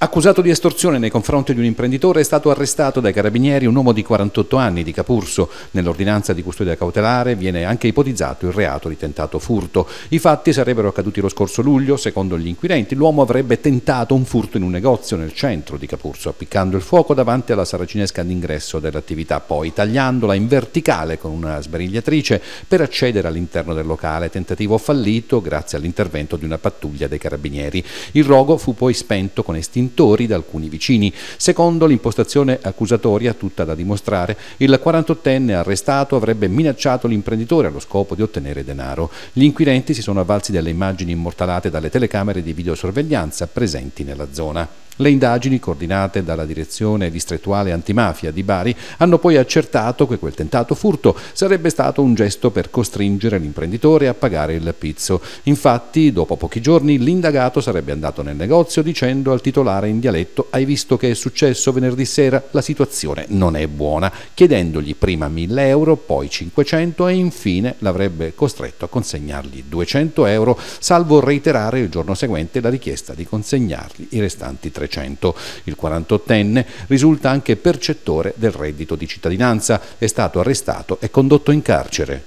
Accusato di estorsione nei confronti di un imprenditore è stato arrestato dai carabinieri un uomo di 48 anni di Capurso. Nell'ordinanza di custodia cautelare viene anche ipotizzato il reato di tentato furto. I fatti sarebbero accaduti lo scorso luglio. Secondo gli inquirenti, l'uomo avrebbe tentato un furto in un negozio nel centro di Capurso, appiccando il fuoco davanti alla saracinesca d'ingresso dell'attività, poi tagliandola in verticale con una sbarigliatrice per accedere all'interno del locale. Tentativo fallito grazie all'intervento di una pattuglia dei carabinieri. Il rogo fu poi spento con estinzione da alcuni vicini. Secondo l'impostazione accusatoria, tutta da dimostrare, il 48enne arrestato avrebbe minacciato l'imprenditore allo scopo di ottenere denaro. Gli inquirenti si sono avvalsi delle immagini immortalate dalle telecamere di videosorveglianza presenti nella zona. Le indagini, coordinate dalla direzione distrettuale antimafia di Bari, hanno poi accertato che quel tentato furto sarebbe stato un gesto per costringere l'imprenditore a pagare il pizzo. Infatti, dopo pochi giorni, l'indagato sarebbe andato nel negozio dicendo al titolare in dialetto: "Hai visto che è successo venerdì sera? La situazione non è buona", chiedendogli prima 1000 euro, poi 500 e infine l'avrebbe costretto a consegnargli 200 euro, salvo reiterare il giorno seguente la richiesta di consegnargli i restanti 300. Il 48enne risulta anche percettore del reddito di cittadinanza, è stato arrestato e condotto in carcere.